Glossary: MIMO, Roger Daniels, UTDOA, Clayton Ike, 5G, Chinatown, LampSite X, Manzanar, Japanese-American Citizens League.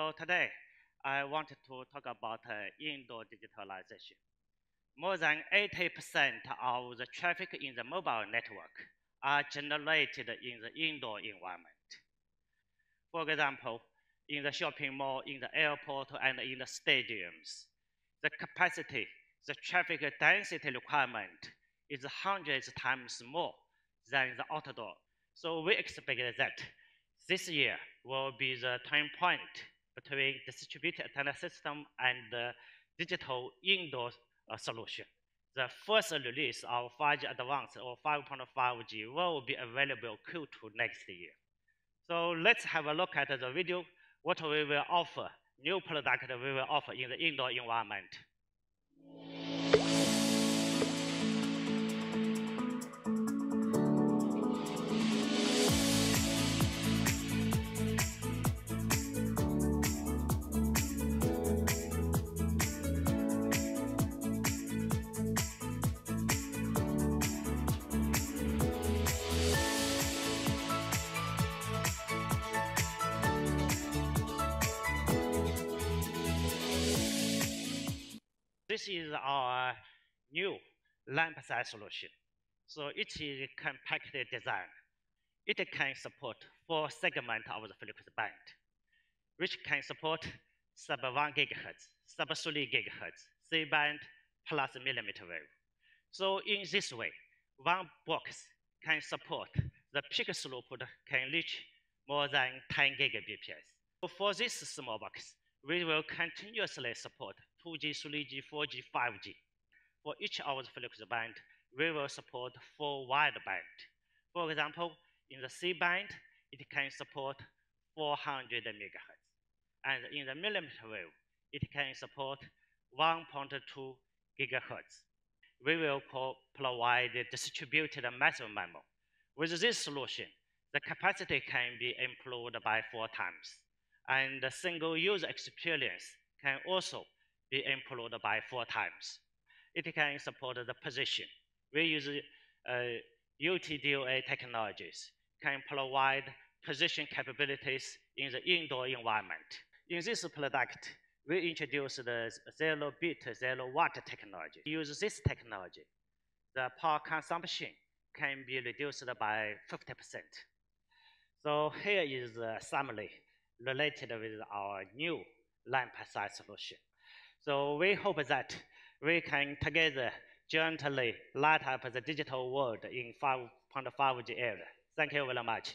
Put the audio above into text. So today, I wanted to talk about indoor digitalization. More than 80% of the traffic in the mobile network are generated in the indoor environment. For example, in the shopping mall, in the airport, and in the stadiums, the capacity, the traffic density requirement is hundreds of times more than the outdoor. So we expect that this year will be the turning point between distributed antenna system and digital indoor solution. The first release of 5G Advanced or 5.5G will be available Q2 next year. So let's have a look at the video, what we will offer, new product we will offer in the indoor environment. This is our new LampSite solution. So it is a compact design. It can support 4 segments of the frequency band, which can support sub-1 gigahertz, sub-3 gigahertz, C-band, plus millimeter wave. So in this way, one box can support the peak throughput can reach more than 10 gigabps. So for this small box, we will continuously support 2G, 3G, 4G, 5G. For each of the frequency band, we will support 4 wideband. For example, in the C band, it can support 400 megahertz. And in the millimeter wave, it can support 1.2 gigahertz. We will provide distributed massive MIMO. With this solution, the capacity can be improved by 4 times. And the single user experience can also be improved by 4 times. It can support the position. We use UTDOA technologies, can provide position capabilities in the indoor environment. In this product, we introduce the 0-bit, 0-watt technology. Use this technology, the power consumption can be reduced by 50%. So here is a summary related with our new LampSite solution. So we hope that we can together jointly light up the digital world in 5.5G era. Thank you very much.